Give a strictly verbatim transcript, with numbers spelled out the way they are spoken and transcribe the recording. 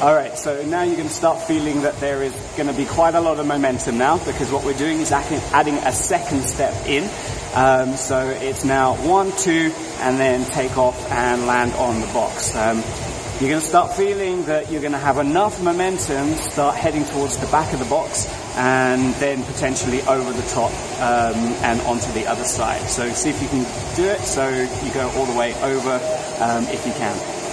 All right, so now you're going to start feeling that there is going to be quite a lot of momentum now, because what we're doing is adding a second step in. Um, so it's now one, two, and then take off and land on the box. Um, you're going to start feeling that you're going to have enough momentum, start heading towards the back of the box, and then potentially over the top um, and onto the other side. So see if you can do it. So you go all the way over um, if you can.